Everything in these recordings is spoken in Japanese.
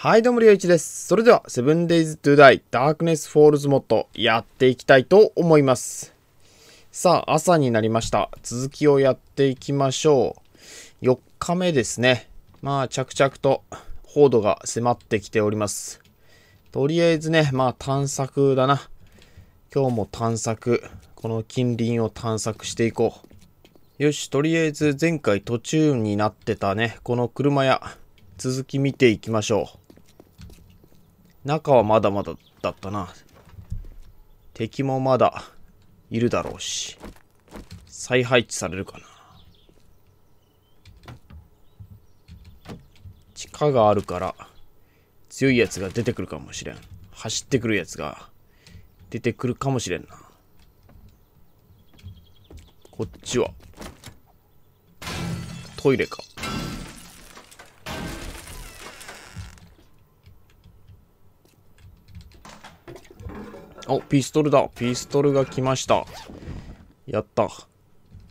はいどうもりょういちです。それでは 7days to die Darkness Falls モッドやっていきたいと思います。さあ、朝になりました。続きをやっていきましょう。4日目ですね。まあ、着々と報道が迫ってきております。とりあえずね、まあ探索だな。今日も探索。この近隣を探索していこう。よし、とりあえず前回途中になってたね、この車屋。続き見ていきましょう。中はまだまだだったな。敵もまだいるだろうし。再配置されるかな。地下があるから強いやつが出てくるかもしれん。走ってくるやつが出てくるかもしれんな。こっちはトイレか。お、ピストルだ。ピストルが来ました。やった。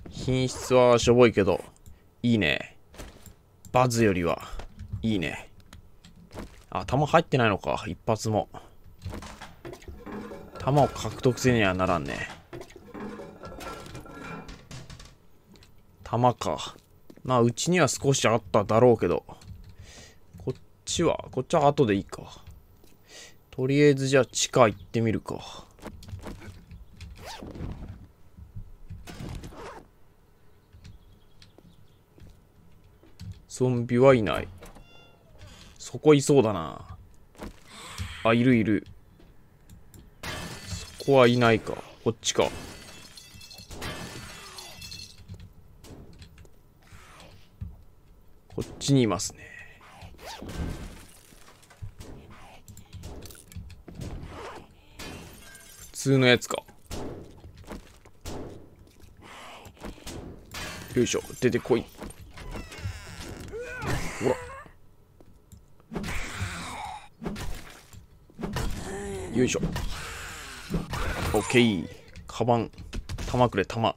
品質はしょぼいけど、いいね。バズよりは、いいね。あ、弾入ってないのか。一発も。弾を獲得せにはならんね。弾か。まあ、うちには少しあっただろうけど。こっちは後でいいか。とりあえずじゃあ地下行ってみるか。ゾンビはいない。そこいそうだなあ。いる。そこはいないか。こっちか。こっちにいますね。普通のやつか。よいしょ、出てこい。ほら。よいしょ。オッケー。カバン。弾くれ、弾。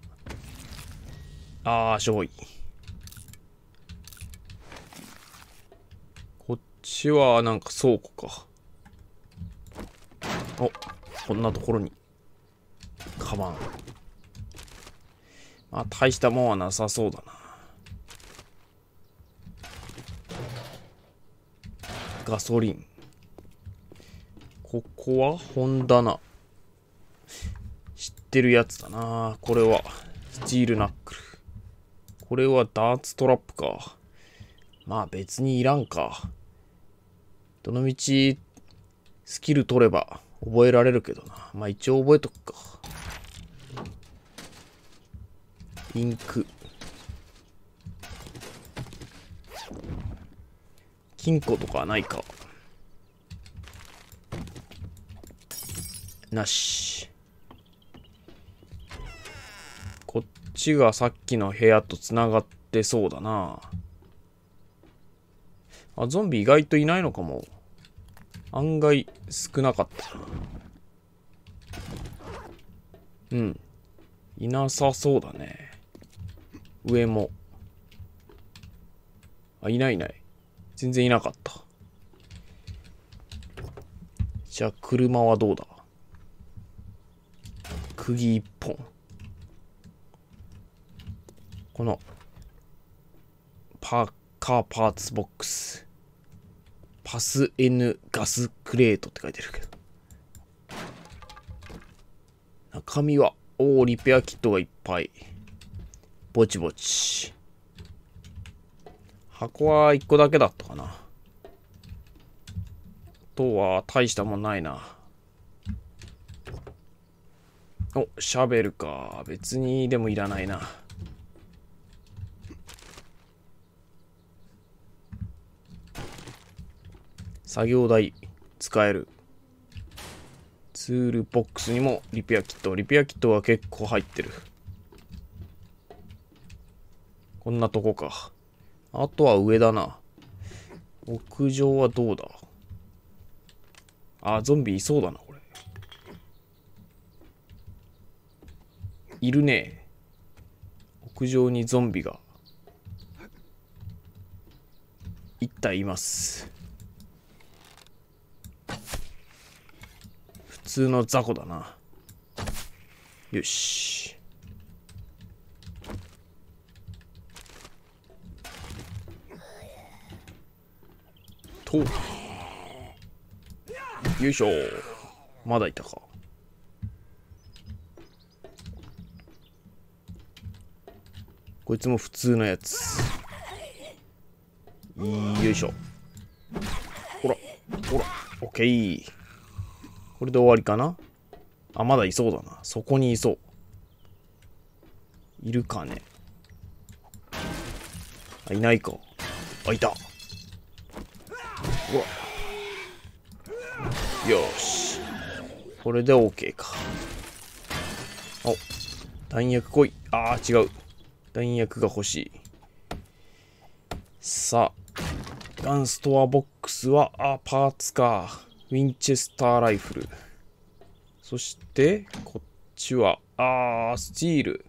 ああ、しょぼい。こっちはなんか倉庫か。お、こんなところに。カバン。まあ、大したもんはなさそうだな。ガソリン。ここは本棚。知ってるやつだな。これは、スチールナックル。これはダーツトラップか。まあ、別にいらんか。どのみち、スキル取れば覚えられるけどな。まあ、一応覚えとくか。インク。金庫とかないか。なし。こっちがさっきの部屋とつながってそうだな。あ、ゾンビ意外といないのかも。案外少なかったな。うん。いなさそうだね。上も。あ、いない。全然いなかった。じゃあ、車はどうだ？釘一本。この、カーパーツボックス。パス N ガスクレートって書いてるけど。中身は、おお、リペアキットがいっぱい。ぼちぼち。箱は1個だけだったかな。あとは、大したもんないな。お、シャベルか。別にでもいらないな。作業台使える。ツールボックスにもリペアキット。リペアキットは結構入ってる。こんなとこか。あとは上だな。屋上はどうだ？あ、ゾンビいそうだな、これ。いるね。屋上にゾンビが。1体います。通の雑魚だな。よし。と。よいしょ。まだいたか。こいつも普通のやつ。よいしょ。ほら、ほら、オッケー。これで終わりかな。あ、まだいそうだな。そこにいそう。いるかね。あ、いないか。あ、いた。うわ。よし。これで OK か。お、弾薬来い。あー、違う。弾薬が欲しい。さあ、ガンストアボックスは、あ、パーツか。ウィンチェスターライフル。そして、こっちは、あー、スチール。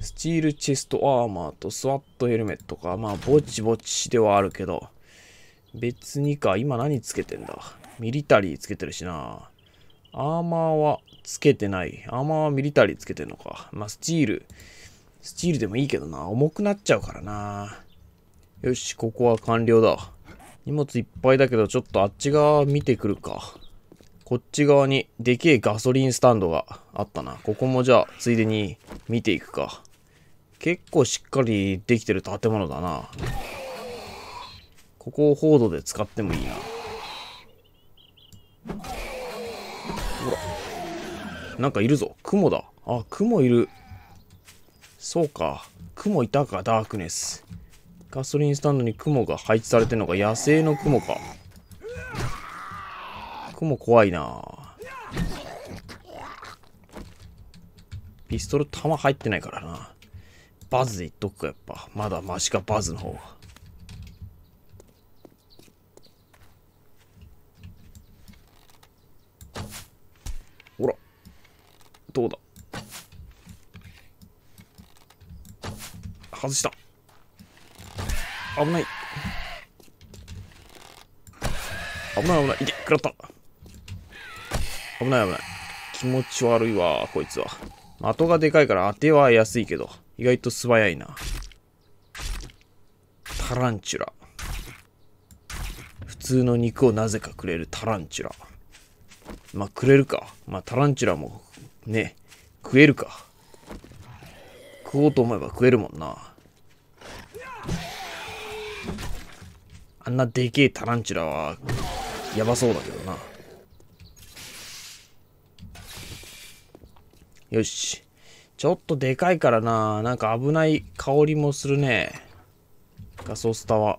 スチールチェストアーマーとスワットヘルメットか。まあ、ぼちぼちではあるけど。別にか。今何つけてんだ。ミリタリーつけてるしな。アーマーはつけてない。アーマーはミリタリーつけてんのか。まあ、スチール。スチールでもいいけどな。重くなっちゃうからな。よし、ここは完了だ。荷物いっぱいだけど、ちょっとあっち側見てくるか。こっち側にでけえガソリンスタンドがあったな。ここもじゃあ、ついでに見ていくか。結構しっかりできてる建物だな。ここをホードで使ってもいいな。ほら。なんかいるぞ。雲だ。あ、雲いる。そうか。雲いたか、ダークネス。ガソリンスタンドに雲が配置されてるのが野生の雲か。雲怖いな。ピストル弾入ってないからな。バズでいっとくか、やっぱ。まだマシか、バズの方が。ほら。どうだ。外した。危ない。危ない危ない。いて、食らった。危ない危ない。気持ち悪いわ、こいつは。的がでかいから当ては安いけど、意外と素早いな。タランチュラ。普通の肉をなぜかくれるタランチュラ。まあ、くれるか。まあ、タランチュラも、ね、食えるか。食おうと思えば食えるもんな。あんなでけえタランチュラはやばそうだけどな。よし。ちょっとでかいからな。なんか危ない香りもするね。ガソスタは。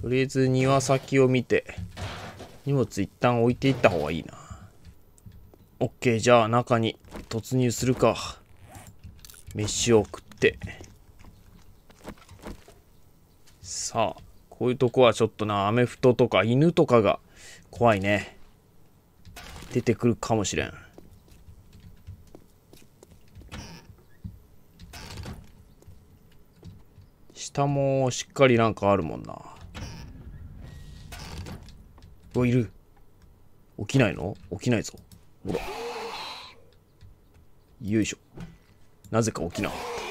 とりあえず庭先を見て、荷物一旦置いていった方がいいな。オッケー、じゃあ中に突入するか。飯を食って。さあ、こういうとこはちょっとな、アメフトとか犬とかが怖いね。出てくるかもしれん。下もしっかりなんかあるもんな。うわ、いる。起きないの？起きないぞ。ほら。よいしょ。なぜか起きなかった。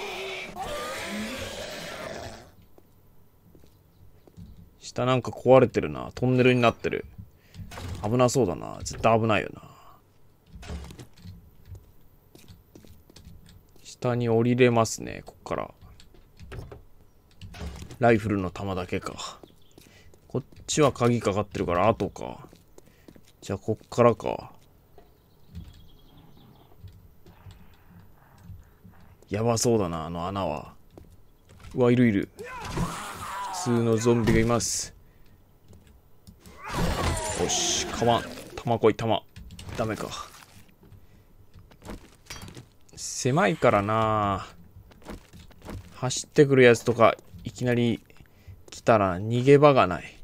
下なんか壊れてるな。トンネルになってる。危なそうだな。絶対危ないよな。下に降りれますね。こっから。ライフルの弾だけか。こっちは鍵かかってるから、後か。じゃあ、こっからか。やばそうだな、あの穴は。うわ、いるいる。普通のゾンビがいます。よし、かまん。弾来い、弾。ダメか。狭いからな。走ってくるやつとか、いきなり来たら逃げ場がない。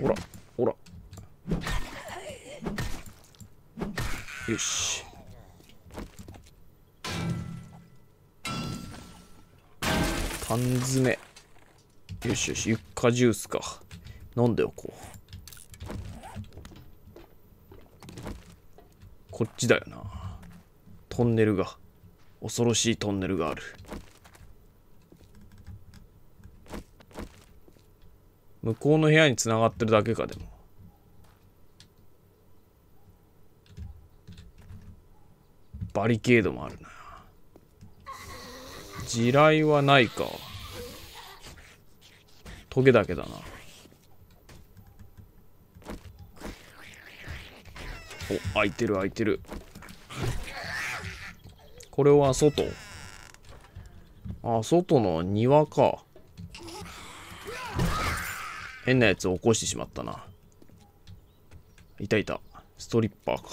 ほら、ほら。よし。缶詰。よしよし、ユッカジュースか。飲んでおこう。こっちだよな。トンネルが。恐ろしいトンネルがある。向こうの部屋に繋がってるだけか、でも。バリケードもあるな。地雷はないか。トゲだけだな。お、開いてる開いてる。これは外。あ、外の庭か。変なやつを起こしてしまったな。いたいた。ストリッパーか。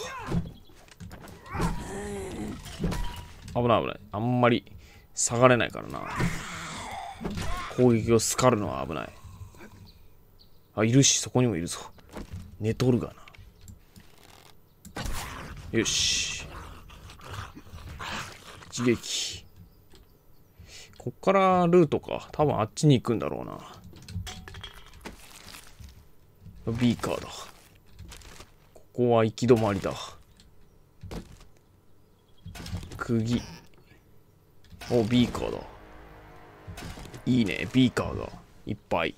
危ない危ない。あんまり下がれないからな。攻撃をすかるのは危ない。あ、いるし、そこにもいるぞ。寝とるがな。よし。一撃。こっからルートか。多分あっちに行くんだろうな。ビーカーだ。ここは行き止まりだ。釘。お、ビーカーだ。いいね、ビーカーがいっぱい。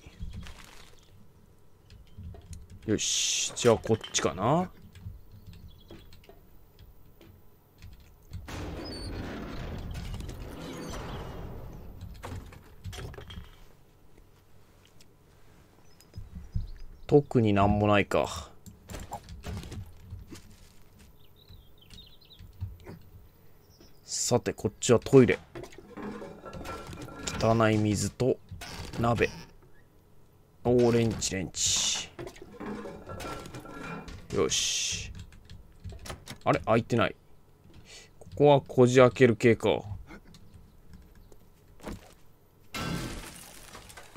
よし、じゃあこっちかな。特になんもないか。さて、こっちはトイレ。汚い水と鍋。おお、レンチレンチ。よし。あれ、開いてない。ここはこじ開ける系か。よ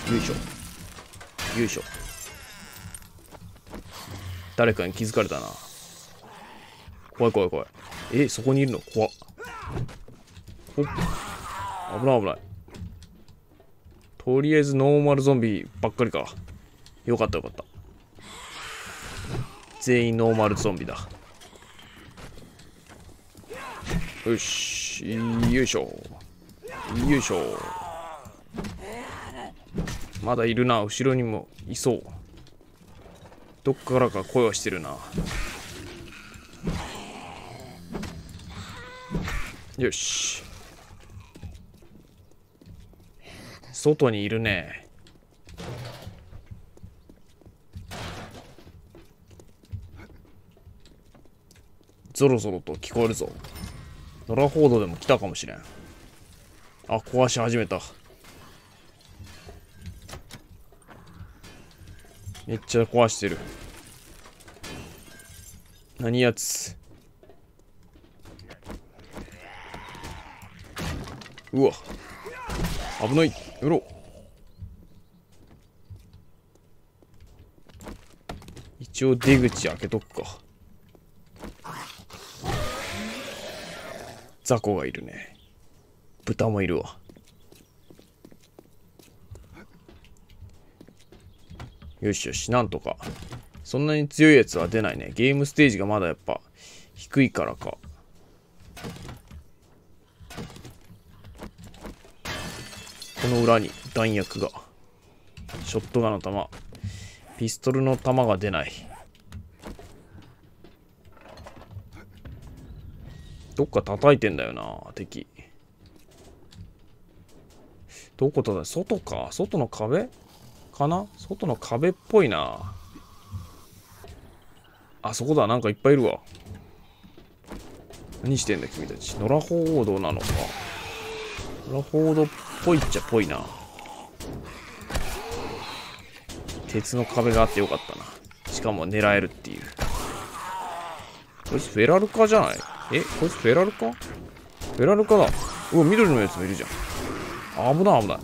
いしょ。よいしょ。誰かに気づかれたな。怖い怖い怖い。え、そこにいるの？怖っ。おっ。危ない危ない。とりあえずノーマルゾンビばっかりか。よかったよかった。全員ノーマルゾンビだ。よし。よいしょ。よいしょ。まだいるな。後ろにもいそう。どっからか声はしてるな。よし。外にいるね。ゾロゾロと聞こえるぞ。ノラホードでも来たかもしれん。あ、壊し始めた。めっちゃ壊してる。何やつ。うわ、危ない。やろう。一応出口開けとくか。雑魚がいるね。豚もいるわ。よしよし、なんとか。そんなに強いやつは出ないね。ゲームステージがまだやっぱ低いからか。この裏に弾薬が。ショットガンの弾、ピストルの弾が出ない。どっか叩いてんだよな、敵。どこ叩いて、外か。外の壁かな。外の壁っぽいな。あそこだ。なんかいっぱいいるわ。何してんだ君たち。ノラホードなのか。ノラホードっぽいっちゃぽいな。鉄の壁があってよかったな。しかも狙えるっていう。こいつフェラルカじゃない？え、こいつフェラルカ？フェラルカだ。うわ、緑のやつもいるじゃん。危ない危ない。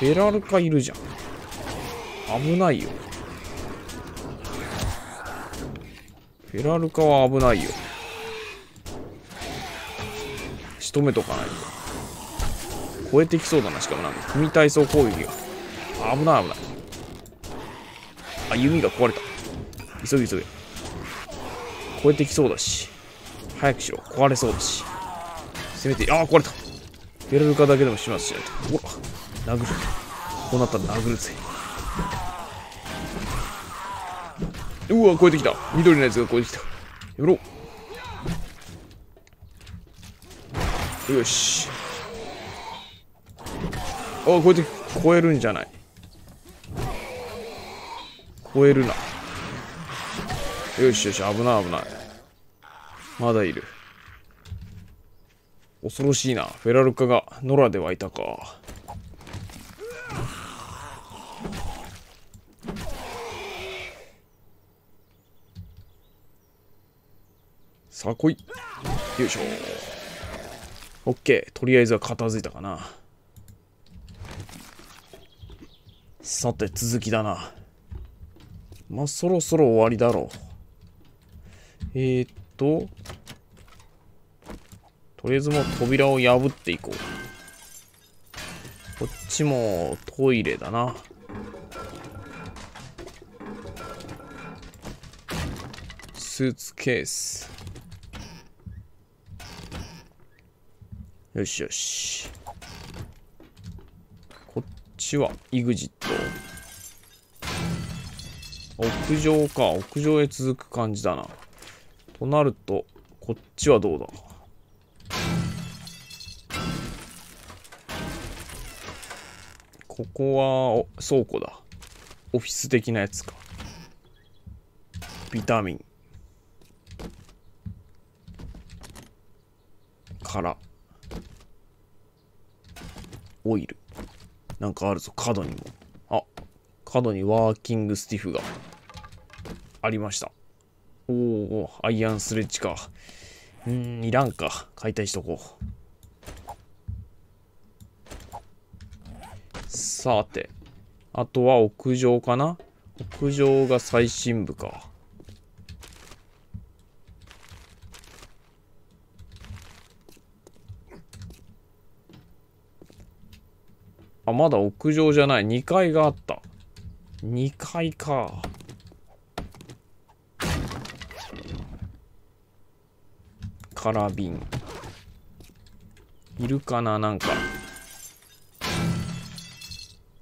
フェラルカいるじゃん。危ないよ。フェラルカは危ないよ。仕留めとかないと。超えてきそうだな。しかもなんか組体操攻撃が危ない危ない。あ、弓が壊れた。急げ急げ。超えてきそうだし早くしろ。壊れそうだしせめて、ああ壊れた。ベルルカだけでも始末しないと。ほら殴る。こうなったら殴るぜ。うわ超えてきた。緑のやつが超えてきた。やめろ。よし。あ、こうやって超えるんじゃない。超えるな。よしよし、危ない危ない。まだいる。恐ろしいな。フェラルカがノラで湧いたか。さあ来い。よいしょ。オッケー、とりあえずは片付いたかな。さて続きだな。まあそろそろ終わりだろう。とりあえずもう扉を破っていこう。こっちもトイレだな。スーツケース。よしよし。こっちはイグジット。屋上か。屋上へ続く感じだな。となるとこっちはどうだ。ここは倉庫だ。オフィス的なやつか。ビタミンからオイル。なんかあるぞ、角にも。あ、角にワーキングスティフがありました。おお、アイアンスレッジか。いらんか。解体しとこう。さて、あとは屋上かな。屋上が最深部か。あ、まだ屋上じゃない。2階があった。2階か。カラビン。いるかななんか。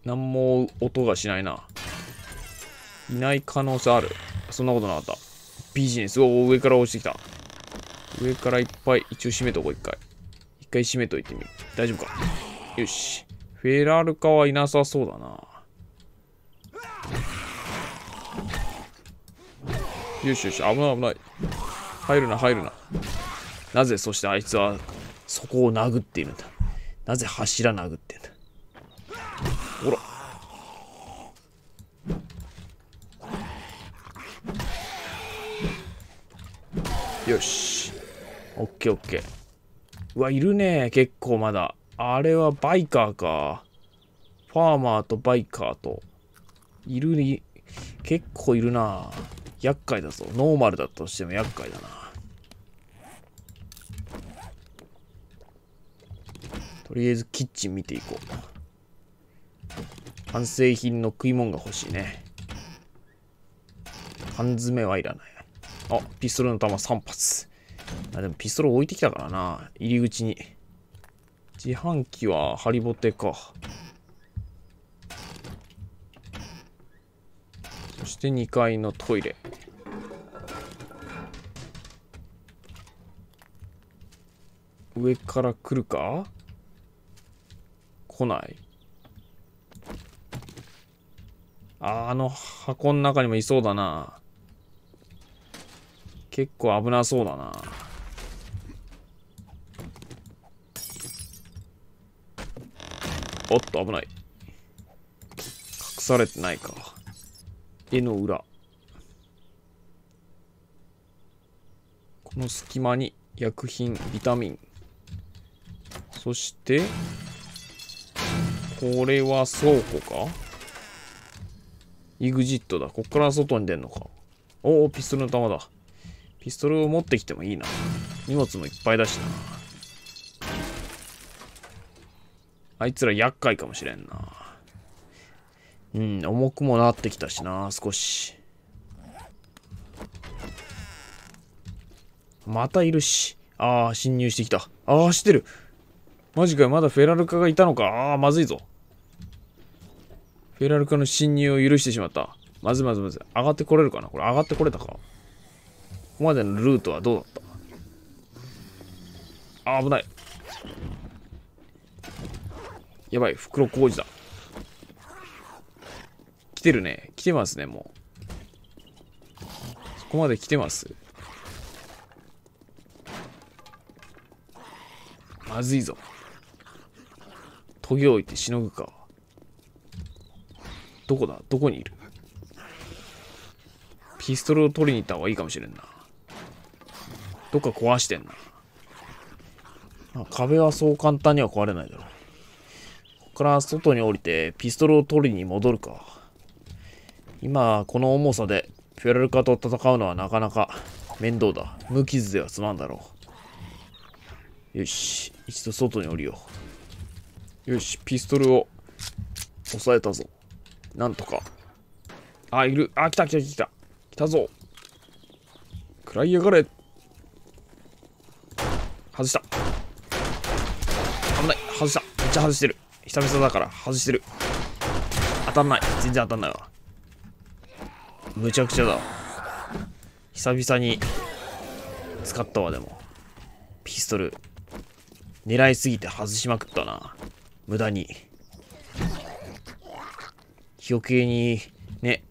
なんも音がしないな。いない可能性ある。そんなことなかった。ビジネス。おお、上から落ちてきた。上からいっぱい。一応閉めとこう、一回。一回閉めといてみる。大丈夫か。よし。フェラルカはいなさそうだな。よしよし、危ない危ない。入るな入るな。なぜそしてあいつはそこを殴っているんだ。なぜ柱殴ってんだ。ほら。よし。オッケーオッケー。うわ、いるね。結構まだ。あれはバイカーか。ファーマーとバイカーと。いるに、結構いるな。厄介だぞ。ノーマルだったとしても厄介だな。とりあえずキッチン見ていこう。完成品の食い物が欲しいね。缶詰はいらない。あ、ピストルの弾3発。あ、でもピストル置いてきたからな。入り口に。自販機はハリボテか。そして2階のトイレ。上から来るか？来ない。あの箱の中にもいそうだな。結構危なそうだな。おっと危ない。隠されてないか。絵の裏。この隙間に薬品、ビタミン。そして、これは倉庫か？イグジットだ。こっから外に出るのか。おお、ピストルの弾だ。ピストルを持ってきてもいいな。荷物もいっぱいだしな。あいつら厄介かもしれんな。うん、重くもなってきたしな、少し。またいるし。ああ、侵入してきた。ああ、してる。マジかよ、まだフェラルカがいたのか。ああ、まずいぞ。フェラルカの侵入を許してしまった。まずいまずいまずい。上がってこれるかな？これ上がってこれたか？ここまでのルートはどうだった？あー、危ない。やばい、袋小路だ。来てるね。来てますね、もう。そこまで来てます。まずいぞ。研ぎ置いてしのぐか。どこだ？どこにいる？ピストルを取りに行った方がいいかもしれんな。どっか壊してんな。壁はそう簡単には壊れないだろう。ここから外に降りてピストルを取りに戻るか。今この重さでフェラルカと戦うのはなかなか面倒だ。無傷では済まんだろう。よし、一度外に降りよう。よし、ピストルを押さえたぞ。なんとか。あ、いる。あ、来た来た来た。来たぞ。食らいやがれ。外した。危ない。外した。めっちゃ外してる。久々だから外してる。当たんない。全然当たんないわ。むちゃくちゃだ。久々に使ったわ、でも。ピストル。狙いすぎて外しまくったな。無駄に。余計にね、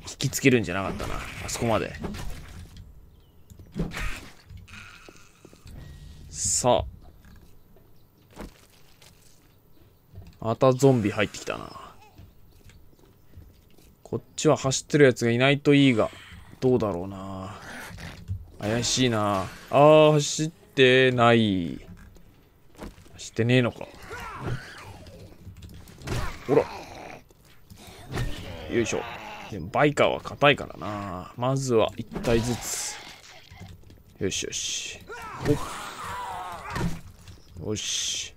引きつけるんじゃなかったな、あそこまで。さあ、またゾンビ入ってきたな。こっちは走ってるやつがいないといいが、どうだろうな。怪しいな。あー、走ってない。走ってねえのか。ほら、よいしょ。でもバイカーは硬いからな。まずは1体ずつ。よしよし。およし。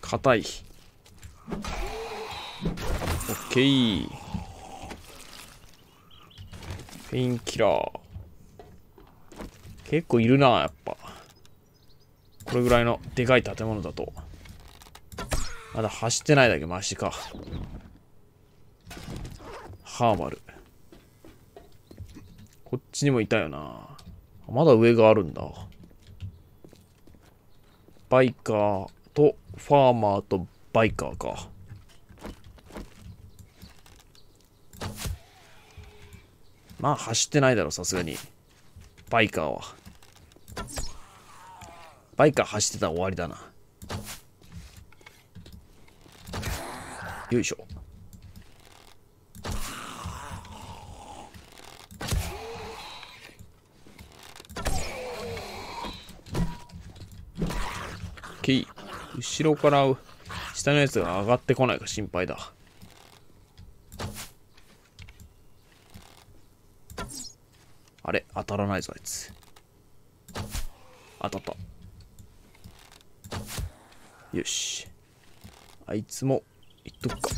硬い。オッケー。フェインキラー。結構いるな、やっぱ。これぐらいのでかい建物だと。まだ走ってないだけマシか。ハーバル。こっちにもいたよな。まだ上があるんだ。バイカーとファーマーとバイカーか。まあ走ってないだろ、さすがに。バイカーは。バイカー走ってたら終わりだな。よいしょ。OK。後ろから下のやつが上がってこないか心配だ。あれ、当たらないぞ、あいつ。当たった。よし。あいつも。どっか。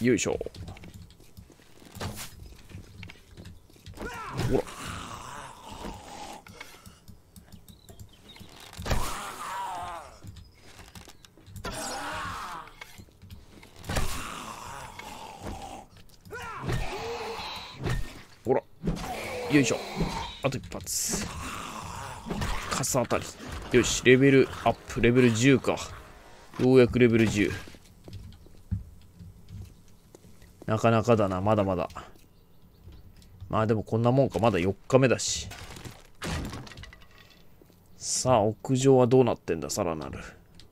よいしょ。ほら。ほら。よいしょ。あと一発。カスあたり。よし、レベルアップ。レベル10か。ようやくレベル10。なかなかだな、まだまだ。まあでもこんなもんか、まだ4日目だし。さあ、屋上はどうなってんだ、さらなる。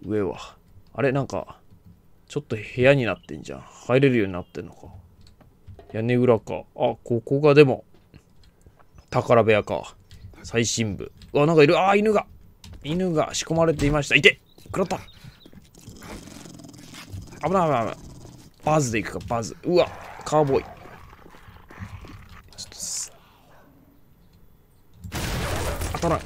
上は。あれ、なんか、ちょっと部屋になってんじゃん。入れるようになってんのか。屋根裏か。あ、ここがでも、宝部屋か。最深部。うわ、なんかいる。あ、犬が。犬が仕込まれていました。いて食らった。危ない危ない危ない。バズで行くか、バズ。うわ、カーボーイ。ちょっとたない。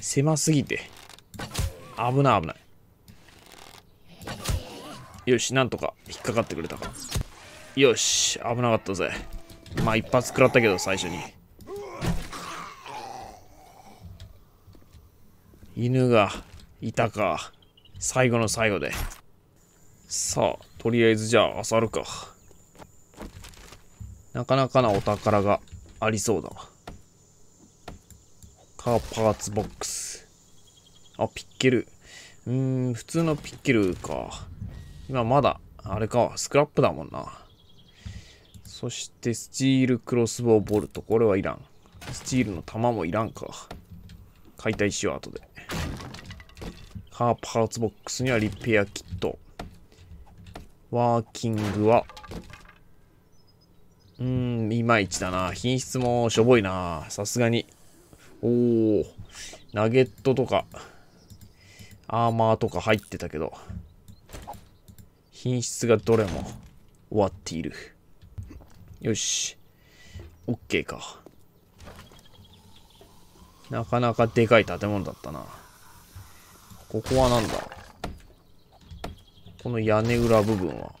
狭すぎて危ない危ない。よし、なんとか引っかかってくれたか。よし、危なかったぜ。まあ一発食らったけど、最初に犬がいたか。最後の最後で。さあ、とりあえずじゃあ漁るか。なかなかなお宝がありそうだな。カーパーツボックス。あ、ピッケル。普通のピッケルか。今まだ、あれか、スクラップだもんな。そして、スチールクロスボウボルト。これはいらん。スチールの弾もいらんか。解体しよう、後で。カーパーツボックスにはリペアキット。ワーキングは、いまいちだな。品質もしょぼいな。さすがに。おー、ナゲットとか、アーマーとか入ってたけど、品質がどれも終わっている。よし。OK か。なかなかでかい建物だったな。ここはなんだ？この屋根裏部分は、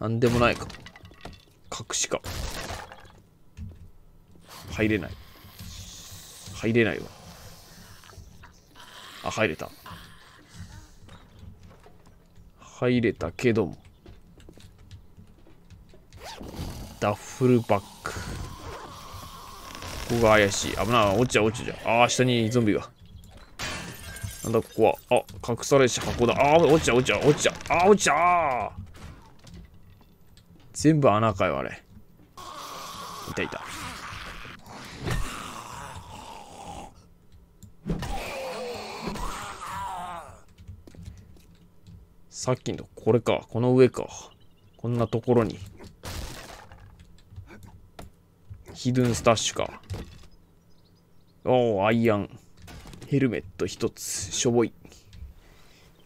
なんでもないか。隠しか。入れない。入れないわ。あ、入れた。入れたけども。ダッフルバッグ。ここが怪しい。危ない。落ちちゃう。ああ、下にゾンビが。なんだここは。あ、隠されし箱だ。ああ、落ちちゃう。ああ、落ちちゃう。全部穴かよ、あれ。いた。さっきのこれか。この上か。こんなところに。ヒドゥンスタッシュか。おお、アイアン。ヘルメット一つ。しょぼい。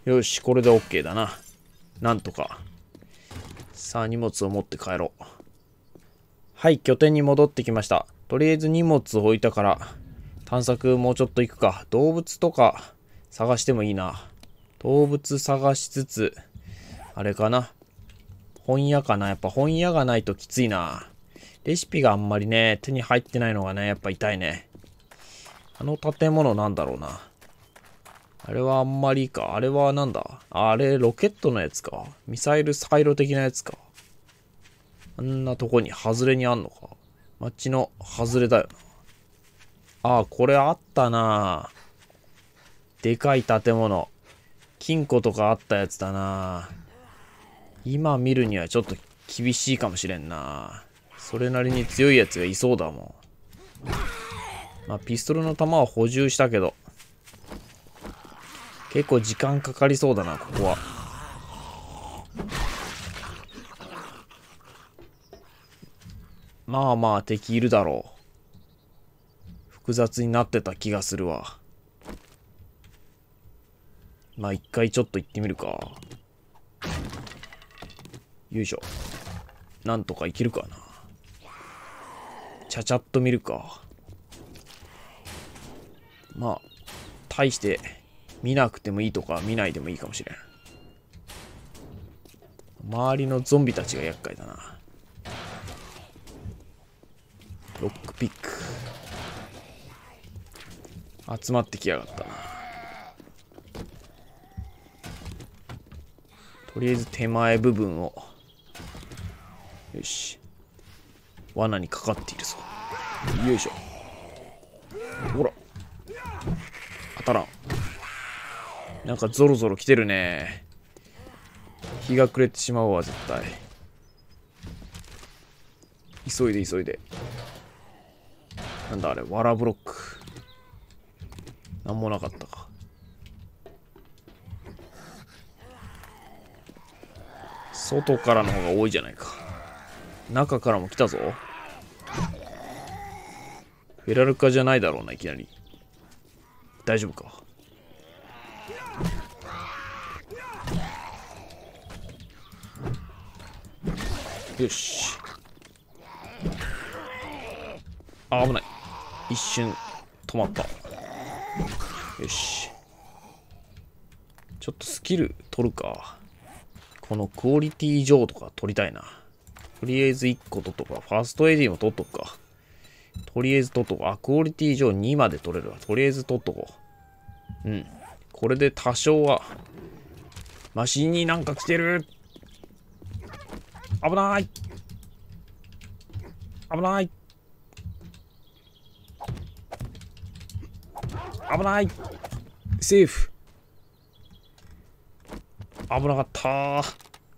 よし、これで OK だな。なんとか。さあ、荷物を持って帰ろう。はい、拠点に戻ってきました。とりあえず荷物を置いたから、探索もうちょっと行くか。動物とか探してもいいな。動物探しつつ、あれかな。本屋かな。やっぱ本屋がないときついな。レシピがあんまりね、手に入ってないのがね、やっぱ痛いね。あの建物なんだろうな。あれはあんまりいいか。あれはなんだ？あれ、ロケットのやつか。ミサイルサイロ的なやつか。あんなとこに外れにあんのか。街の外れだよな。ああ、これあったな。でかい建物。金庫とかあったやつだな。今見るにはちょっと厳しいかもしれんな。それなりに強いやつがいそうだもん。まあ、ピストルの弾は補充したけど、結構時間かかりそうだな、ここは。まあまあ、敵いるだろう。複雑になってた気がするわ。まあ、一回ちょっと行ってみるか。よいしょ。なんとかいけるかな。ちゃちゃっと見るか。まあ、大して見なくてもいいとか見ないでもいいかもしれん。周りのゾンビたちが厄介だな。ロックピック。集まってきやがったな。とりあえず手前部分を。よし。罠にかかっているぞ。よいしょ。ほら。当たらん。なんかゾロゾロ来てるね。日が暮れてしまうわ、絶対。急いで。なんだあれ、わらブロック。なんもなかったか。外からの方が多いじゃないか。中からも来たぞ。フェラルカじゃないだろうな、いきなり。大丈夫か。よし。あ、危ない。一瞬止まった。よし。ちょっとスキル取るか。このクオリティ上とか取りたいな。とりあえず1個取っとくか。ファーストADも取っとくか。とりあえず取っとこう。あ、クオリティ上2まで取れるわ。とりあえず取っとこう。うん。これで多少は、マシンになんか来てる。危ない。危ない。危ない。セーフ。危なかった。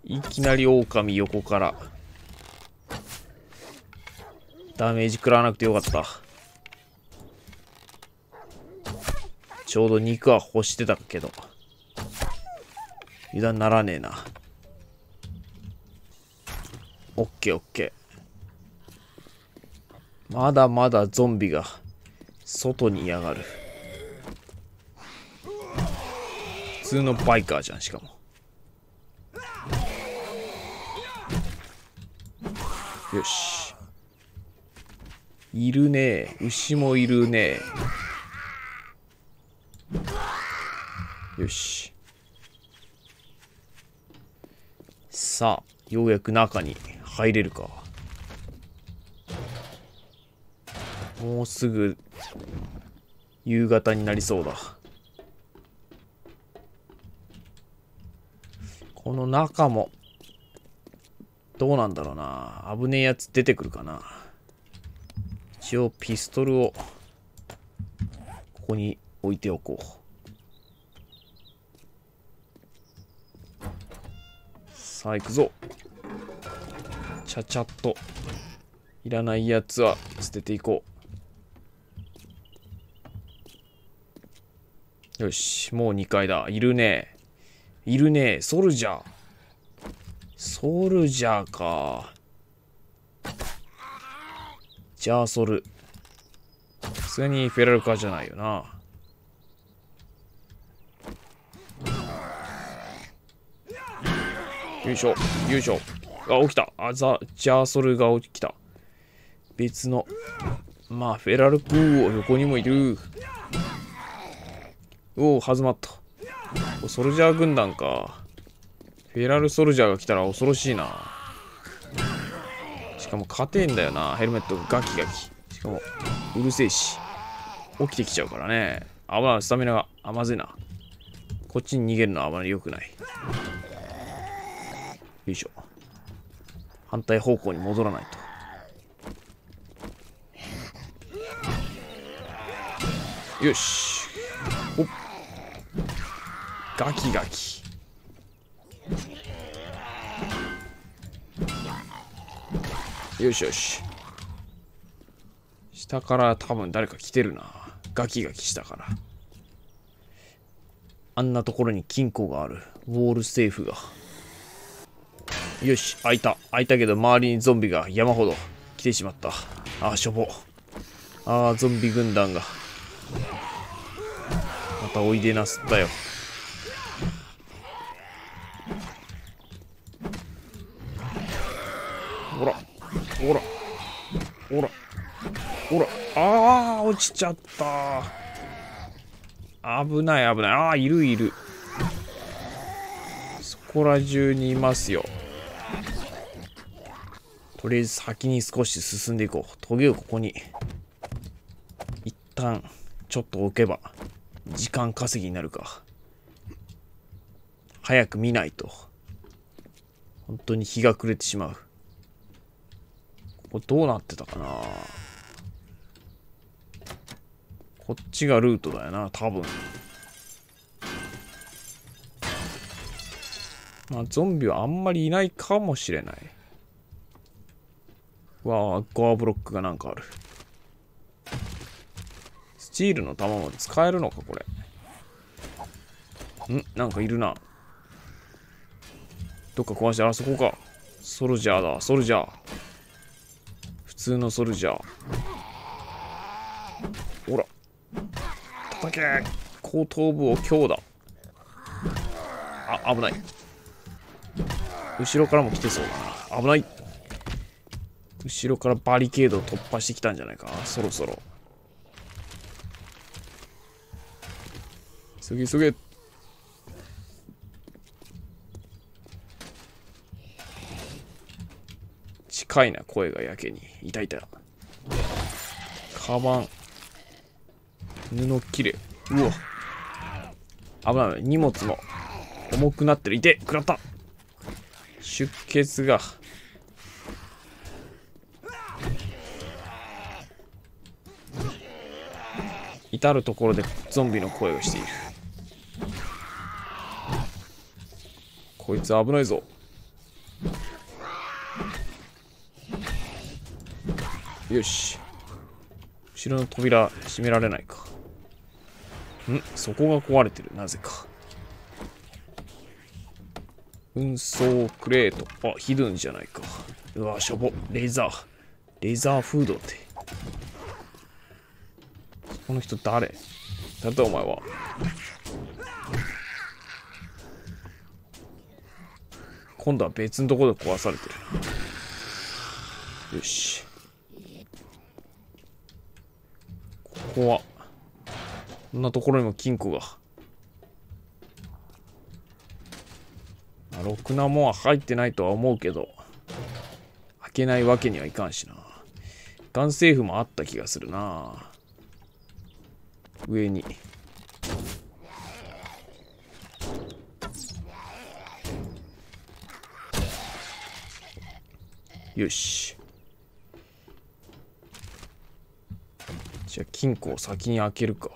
いきなり狼横から。ダメージ食らわなくてよかった。ちょうど肉は欲してたけど。油断ならねえな。オッケーオッケー。まだまだゾンビが外にいやがる。普通のバイカーじゃん、しかも。よし。いるねえ。牛もいるねえ。よし。さあ、ようやく中に入れるか。もうすぐ夕方になりそうだ。この中もどうなんだろうな。危ねえやつ出てくるかな。一応ピストルをここに置いておこう。さあ行くぞ。ちゃちゃっといらないやつは捨てていこう。よし、もう2階だ。いるねいるね。ソルジャーソルジャーか。じゃあソル、さすがにフェラルカじゃないよな。よいしょ、よいしょ。あ、起きた。あ、ジャーソルが起きた。別の。まあ、フェラルクーを横にもいる。おお、始まった。ソルジャー軍団か。フェラルソルジャーが来たら恐ろしいな。しかも、勝てんだよな。ヘルメットガキガキ。しかも、うるせえし。起きてきちゃうからね。あ、まあ、スタミナが。あ、まずいな。こっちに逃げるのはあまり良くない。よいしょ。反対方向に戻らないと。よし。おっ。ガキガキ。よしよし。下から多分誰か来てるな。ガキガキしたから。あんなところに金庫がある。ウォールセーフが。よし、開いた。開いたけど、周りにゾンビが山ほど来てしまった。ああ、しょぼ。ああ、ゾンビ軍団が。またおいでなすったよ。ほら、ほら、ほら、ほら。ああ、落ちちゃった。危ない、危ない。ああ、いるいる。そこら中にいますよ。とりあえず先に少し進んでいこう。トゲをここに一旦ちょっと置けば時間稼ぎになるか。早く見ないと本当に日が暮れてしまう。ここどうなってたかな。こっちがルートだよな多分。まあゾンビはあんまりいないかもしれない。わあ、ゴアブロックがなんかある。スチールの弾も使えるのか、これ。ん？なんかいるな。どっか壊して、あそこか。ソルジャーだ、ソルジャー。普通のソルジャー。ほら。叩け！後頭部を強打。あ、危ない。後ろからも来てそうだな。危ない。後ろからバリケードを突破してきたんじゃないかな、そろそろ。急げ急げ。近いな、声がやけに。いたいた。カバン。布切れ。うわ。危ない、荷物も重くなってる。いて、食らった。出血が。至る所でゾンビの声をしている。こいつ危ないぞ。よし。後ろの扉閉められないか。ん、そこが壊れてる、なぜか。運送クレート。あ、ヒドゥンじゃないか。うわ、しょぼ。レーザー。レーザーフードって。この人誰だとお前は。今度は別のところで壊されてる。よし。ここはこんなところにも金庫が。ろくなもんは入ってないとは思うけど、開けないわけにはいかんしな。ガンセーフもあった気がするな。上によし。じゃあ金庫を先に開けるか。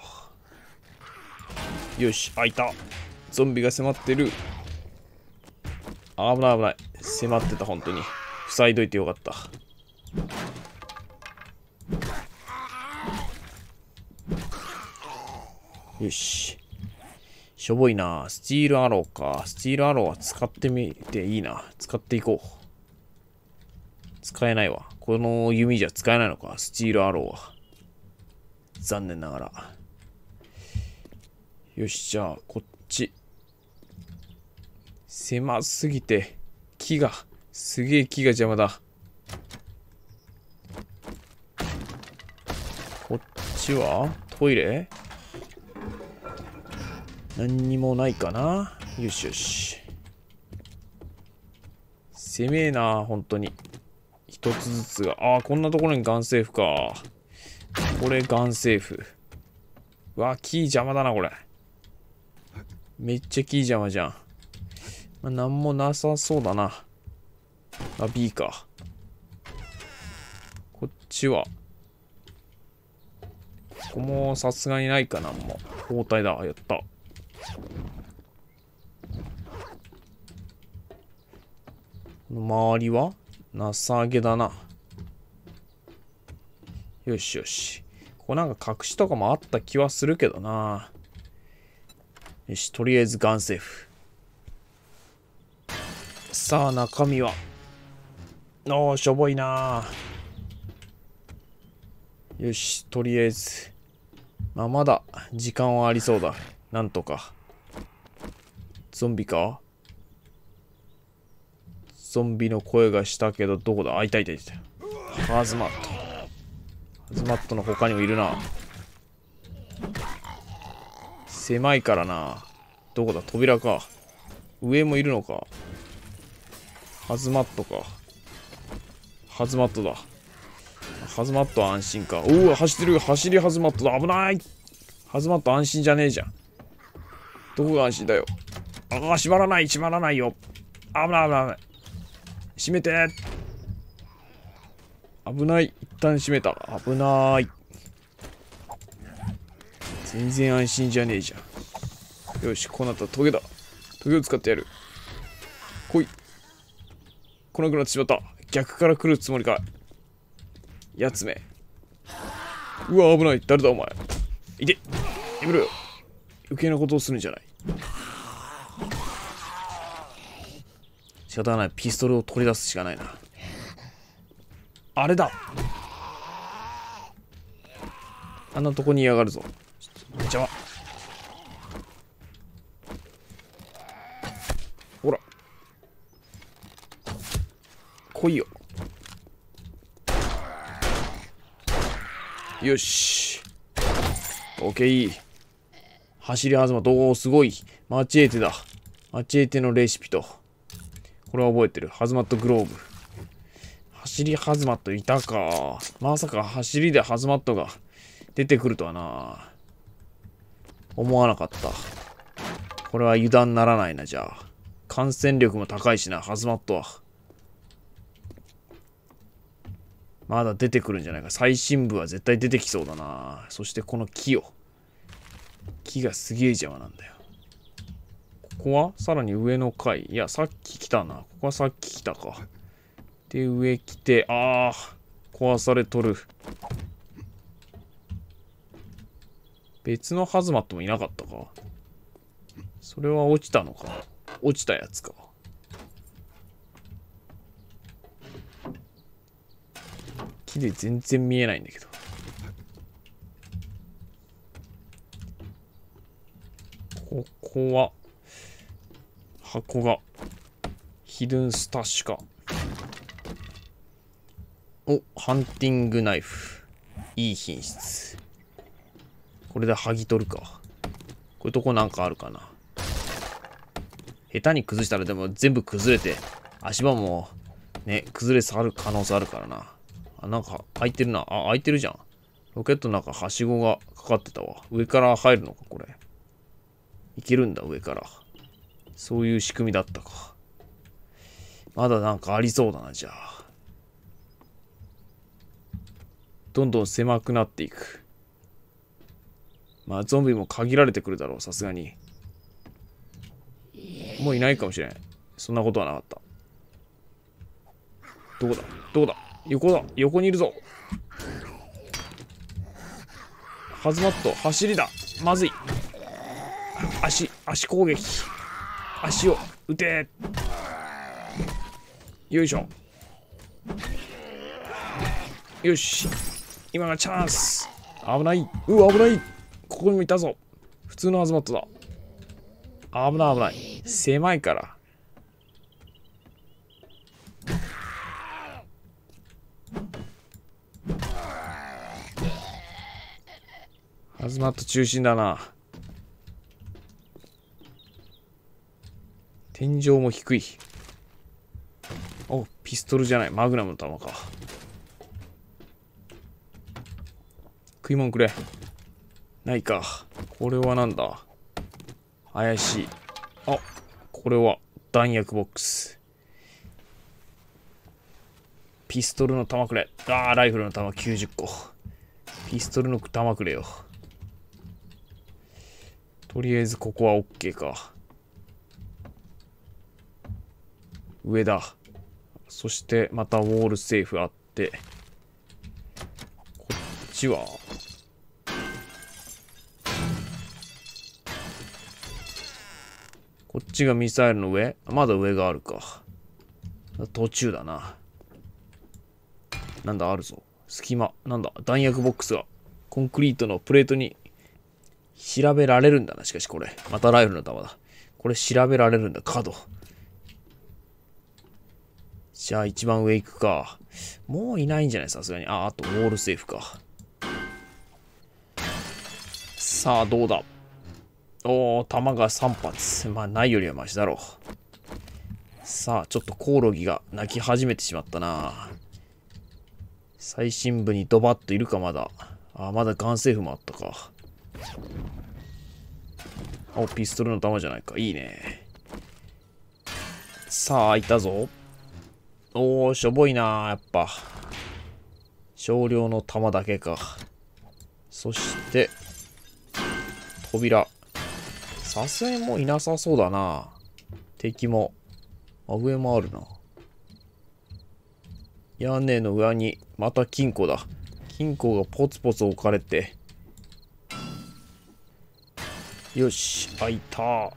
よし、開いた。ゾンビが迫ってる。危ない危ない、迫ってた。本当に塞いどいてよかった。よし。しょぼいな。スチールアローか。スチールアローは使ってみていいな。使っていこう。使えないわ。この弓じゃ使えないのか。スチールアローは。残念ながら。よし、じゃあ、こっち。狭すぎて、木が、すげえ木が邪魔だ。こっちはトイレ？何にもないかな。よしよし。せめえな、本当に。一つずつが。ああ、こんなところにガンセーフか。これガンセーフ。うわ、キー邪魔だな、これ。めっちゃキー邪魔じゃん。まあ、なんもなさそうだな。あ、B か。こっちは。ここもさすがにないかな、もう。包帯だ。やった。周りは情けだな。よしよし。ここなんか隠しとかもあった気はするけどな。よし、とりあえずガンセーフ。さあ、中身は。おー、しょぼいな。よし、とりあえず。まあ、まだ時間はありそうだ。なんとか。ゾンビか？ゾンビの声がしたけど、どこだ？あ、いたいたいた。ハズマット。ハズマットの他にもいるな。狭いからな。どこだ？扉か。上もいるのか。ハズマットか。ハズマットだ。ハズマットは安心か。おお、走ってる。走りハズマットだ。危ない。ハズマット安心じゃねえじゃん。どこが安心だよ。ああ、縛らない、縛らないよ。危ない危ない。閉めて。危ない。一旦閉めた。危ない。全然安心じゃねえじゃん。よし、こうなったらトゲだ。トゲを使ってやる。来い。来なくなってしまった。逆から来るつもりか。やつめ。うわ、危ない。誰だお前。いて。やめろよ。余計なことをするんじゃない。仕方ない。ピストルを取り出すしかないな。あれだ。あんなとこに嫌がるぞ。邪魔。ほら。来いよ。よし。オッケー。走りはずまと、おお、すごい。マチエテだ。マチエテのレシピと。これは覚えてる。ハズマットグローブ。走りハズマットいたか。まさか走りでハズマットが出てくるとはな。思わなかった。これは油断ならないな、じゃあ。感染力も高いしな、ハズマットは。まだ出てくるんじゃないか。最深部は絶対出てきそうだな。そしてこの木を。木がすげえ邪魔なんだよ。ここはさらに上の階。いや、さっき来たな。ここはさっき来たか。で、上来て、あー、壊されとる。別のハズマットもいなかったか。それは落ちたのか。落ちたやつか。木で全然見えないんだけど。ここは箱がヒドゥンスタッシュか。お、ハンティングナイフ。いい品質。これで剥ぎ取るか。こういうとこなんかあるかな。下手に崩したらでも全部崩れて、足場もね、崩れ去る可能性あるからな。あ、なんか開いてるな。あ、開いてるじゃん。ロケットの中、はしごがかかってたわ。上から入るのか、これ。いけるんだ、上から。そういう仕組みだったか。まだなんかありそうだな、じゃあ。どんどん狭くなっていく。まあ、ゾンビも限られてくるだろう、さすがに。もういないかもしれない。そんなことはなかった。どこだ？どこだ？横だ、横にいるぞ。ハズマット、走りだ。まずい。足攻撃。足を撃て。よいしょ。よし。今がチャンス。危ない。危ない。ここにもいたぞ。普通のハズマットだ。危ない危ない。狭いから。ハズマット中心だな。天井も低い。お、ピストルじゃない。マグナムの弾か。食い物くれ。ないか。これはなんだ？怪しい。あ、これは弾薬ボックス。ピストルの弾くれ。あー、ライフルの弾90個。ピストルの弾くれよ。とりあえずここは OK か。上だ。そしてまたウォールセーフあって。こっちは。こっちがミサイルの上？まだ上があるか。途中だな。なんだ、あるぞ。隙間。なんだ、弾薬ボックスがコンクリートのプレートに。調べられるんだな、しかしこれ。またライフルの弾だ。これ調べられるんだ、角。じゃあ一番上行くか。もういないんじゃない、さすがに。あ、あとウォールセーフか。さあ、どうだ。おー、弾が3発。まあ、ないよりはマシだろう。さあ、ちょっとコオロギが鳴き始めてしまったな。最深部にドバッといるか、まだ。あ、まだガンセーフもあったか。お、ピストルの弾じゃないか。いいね。さあ、いたぞ。おー、しょぼいな、やっぱ。少量の弾だけか。そして、扉。さすがにもういなさそうだな。敵も。あ、上もあるな。屋根の上に、また金庫だ。金庫がポツポツ置かれて。よし、開いた。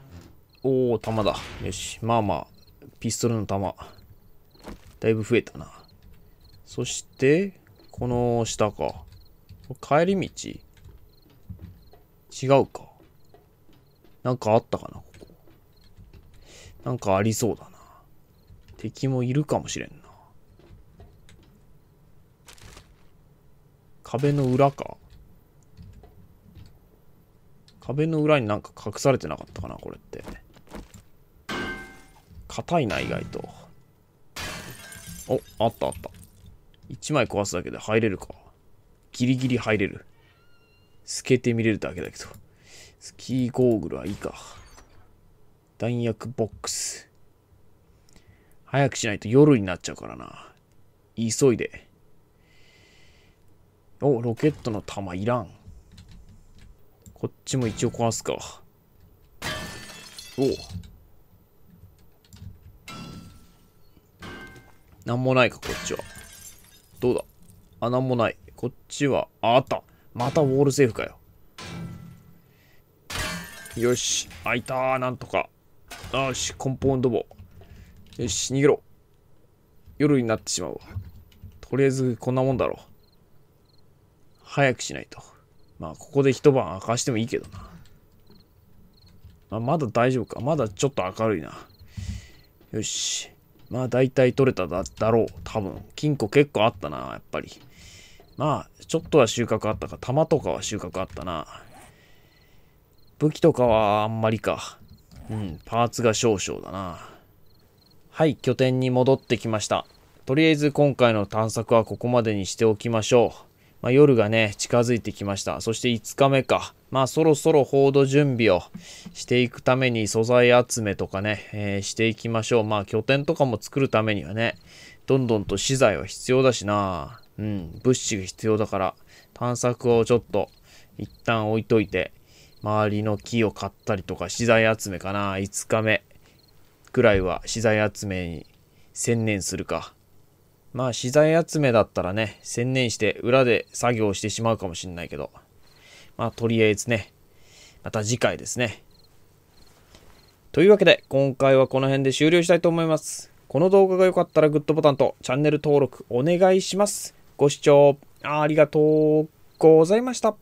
おお、弾だ。よし、まあまあ、ピストルの弾。だいぶ増えたな。そして、この下か。帰り道？違うか。なんかあったかな、ここ。なんかありそうだな。敵もいるかもしれんな。壁の裏か。壁の裏になんか隠されてなかったかな、これって。硬いな、意外と。お、あったあった。1枚壊すだけで入れるか。ギリギリ入れる。透けて見れるだけだけど。スキーゴーグルはいいか。弾薬ボックス。早くしないと夜になっちゃうからな。急いで。お、ロケットの弾いらん。こっちも一応壊すか。お。なんもないか、こっちは。どうだ。あ、なんもない。こっちは、あ、あった。またウォールセーフかよ。よし。開いたー、なんとか。よし、コンポーンドボ。よし、逃げろ。夜になってしまうわ。とりあえず、こんなもんだろう。早くしないと。まあ、ここで一晩明かしてもいいけどな。まあ、まだ大丈夫か。まだちょっと明るいな。よし。まあ、大体取れただろう。多分。金庫結構あったな、やっぱり。まあ、ちょっとは収穫あったか。玉とかは収穫あったな。武器とかはあんまりか。うん、パーツが少々だな。はい、拠点に戻ってきました。とりあえず今回の探索はここまでにしておきましょう。まあ夜がね、近づいてきました。そして5日目か。まあそろそろ報道準備をしていくために素材集めとかね、していきましょう。まあ拠点とかも作るためにはね、どんどんと資材は必要だしな。うん、物資が必要だから、探索をちょっと一旦置いといて、周りの木を買ったりとか資材集めかな。5日目くらいは資材集めに専念するか。まあ、資材集めだったらね、専念して裏で作業してしまうかもしれないけど、まあ、とりあえずね、また次回ですね。というわけで、今回はこの辺で終了したいと思います。この動画が良かったらグッドボタンとチャンネル登録お願いします。ご視聴ありがとうございました。